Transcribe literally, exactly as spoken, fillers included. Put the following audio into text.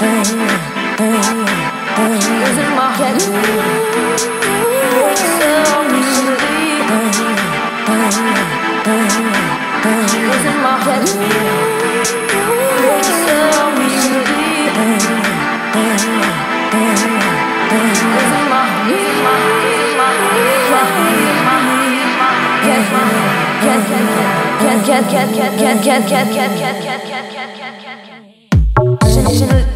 Losing my head. Losing my head. Losing my head. Losing my head. Losing my head.